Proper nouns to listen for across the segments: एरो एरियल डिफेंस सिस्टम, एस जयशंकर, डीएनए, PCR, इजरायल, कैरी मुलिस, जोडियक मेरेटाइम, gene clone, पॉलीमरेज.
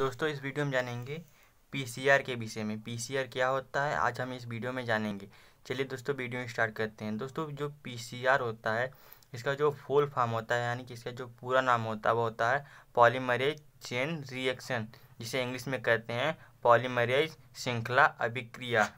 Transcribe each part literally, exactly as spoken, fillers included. दोस्तों इस वीडियो में जानेंगे पीसीआर के विषय में। पीसीआर क्या होता है आज हम इस वीडियो में जानेंगे। चलिए दोस्तों वीडियो स्टार्ट करते हैं। दोस्तों जो पीसीआर होता है इसका जो फुल फॉर्म होता है यानी कि इसका जो पूरा नाम होता है वो होता है पॉलीमरेज चेन रिएक्शन, जिसे इंग्लिश में कहते हैं पॉलीमरेज श्रृंखला अभिक्रिया।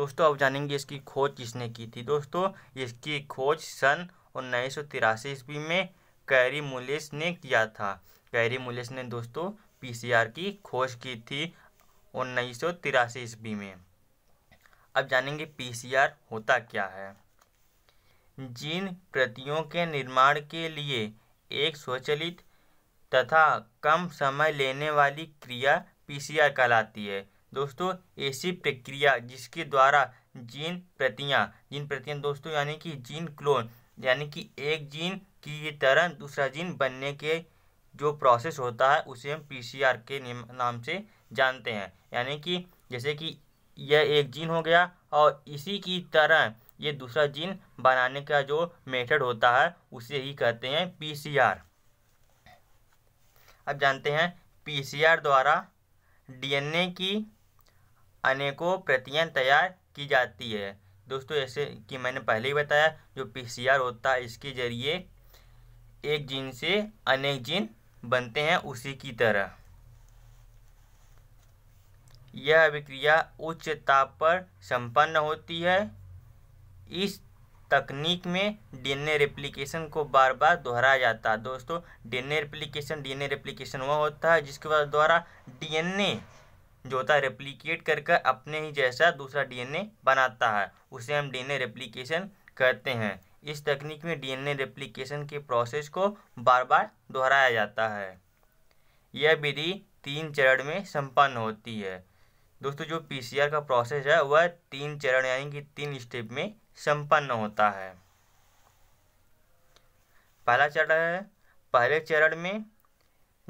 दोस्तों अब जानेंगे इसकी खोज किसने की थी। दोस्तों इसकी खोज सन उन्नीस सौ तिरासी ईस्वी में कैरी मुलिस ने किया था। कैरी मुलिस ने दोस्तों पीसीआर की खोज की थी उन्नीस सौ तिरासी ईस्वी में। अब जानेंगे पीसीआर होता क्या है। जीन प्रतियों के निर्माण के लिए एक स्वचालित तथा कम समय लेने वाली क्रिया पीसीआर कहलाती है। दोस्तों ऐसी प्रक्रिया जिसके द्वारा जीन प्रतियां जीन प्रतियां दोस्तों यानी कि जीन क्लोन यानी कि एक जीन की तरह दूसरा जीन बनने के जो प्रोसेस होता है उसे हम पीसीआर के नाम से जानते हैं। यानी कि जैसे कि यह एक जीन हो गया और इसी की तरह ये दूसरा जीन बनाने का जो मेथड होता है उसे ही कहते हैं पीसीआर। अब जानते हैं पीसीआर द्वारा डीएनए की अनेकों प्रतियां तैयार की जाती है। दोस्तों ऐसे कि मैंने पहले ही बताया जो पीसीआर होता है इसके जरिए एक जीन से अनेक जीन बनते हैं उसी की तरह। यह अभिक्रिया उच्च ताप पर संपन्न होती है। इस तकनीक में डीएनए रेप्लिकेशन को बार बार दोहराया जाता है। दोस्तों डीएनए रेप्लिकेशन डीएनए रेप्लिकेशन वह होता है जिसके द्वारा डीएनए जो होता है रेप्लिकेट करके अपने ही जैसा दूसरा डीएनए बनाता है, उसे हम डीएनए रेप्लिकेशन कहते हैं। इस तकनीक में डीएनए रेप्लिकेशन के प्रोसेस को बार बार दोहराया जाता है। यह विधि तीन चरण में संपन्न होती है। दोस्तों जो पीसीआर का प्रोसेस है वह तीन चरण यानी कि तीन स्टेप में संपन्न होता है। पहला चरण है पहले चरण में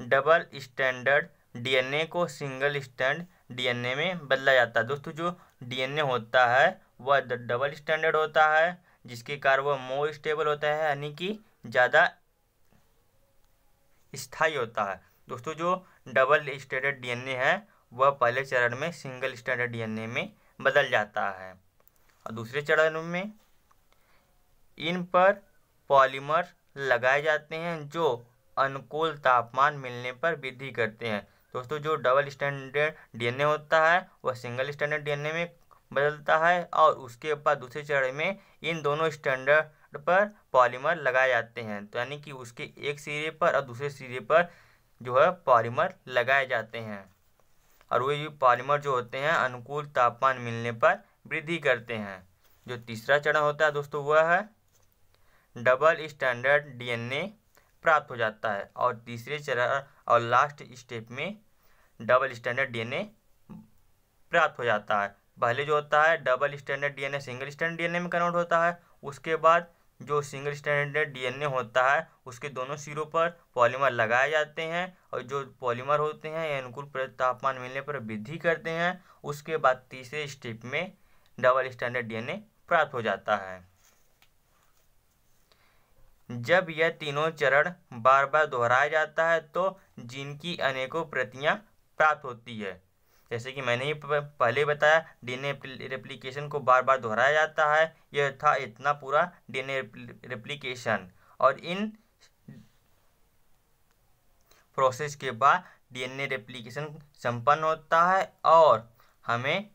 डबल स्टैंडर्ड डीएनए को सिंगल स्टैंड डीएनए में बदला जाता है। दोस्तों जो डीएनए होता है वह डबल स्टैंडर्ड होता है जिसके कारण वह मोर स्टेबल होता है यानी कि ज़्यादा स्थायी होता है। दोस्तों जो डबल स्टैंडर्ड डीएनए है वह पहले चरण में सिंगल स्टैंडर्ड डीएनए में बदल जाता है और दूसरे चरण में इन पर पॉलीमर लगाए जाते हैं जो अनुकूल तापमान मिलने पर वृद्धि करते हैं। दोस्तों जो डबल स्टैंडर्ड डीएनए होता है वह सिंगल स्टैंडर्ड डीएनए में बदलता है और उसके बाद दूसरे चरण में इन दोनों स्टैंडर्ड पर पॉलीमर लगाए जाते हैं। तो यानी कि उसके एक सिरे पर और दूसरे सिरे पर जो है पॉलीमर लगाए जाते हैं और वही पॉलीमर जो होते हैं अनुकूल तापमान मिलने पर वृद्धि करते हैं। जो तीसरा चरण होता है दोस्तों वह है डबल स्टैंडर्ड डीएनए प्राप्त हो जाता है और तीसरे चरण और लास्ट स्टेप में डबल स्टैंडर्ड डीएनए प्राप्त हो जाता है। पहले जो होता है double standard डीएनए single standard डीएनए में कन्वर्ट होता है, उसके बाद जो सिंगल स्टैंडर्ड डीएनए होता है उसके दोनों सिरों पर पॉलीमर लगाए जाते हैं और जो पॉलीमर होते हैं ये अनुकूल तापमान मिलने पर वृद्धि करते हैं। उसके बाद तीसरे स्टेप में डबल स्टैंडर्ड डीएनए प्राप्त हो जाता है। जब यह तीनों चरण बार बार दोहराया जाता है तो जीन की अनेकों प्रतियां प्राप्त होती है। जैसे कि मैंने ही पहले बताया डीएनए रेप्लिकेशन को बार बार दोहराया जाता है। यह था इतना पूरा डीएनए रेप्लिकेशन और इन प्रोसेस के बाद डीएनए रेप्लिकेशन संपन्न होता है और हमें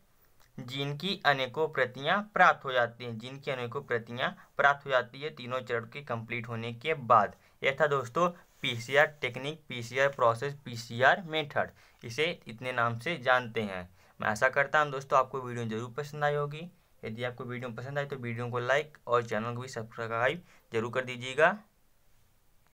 जीन की अनेकों प्रतियां प्राप्त हो जाती हैं। जीन की अनेकों प्रतियां प्राप्त हो जाती है तीनों चरण के कंप्लीट होने के बाद। यह था दोस्तों PCR technique, PCR process, PCR method, इसे इतने नाम से जानते हैं। मैं आशा करता हूं दोस्तों आपको वीडियो जरूर पसंद आई होगी। यदि आपको वीडियो पसंद आए तो वीडियो को लाइक और चैनल को भी सब्सक्राइब जरूर कर दीजिएगा।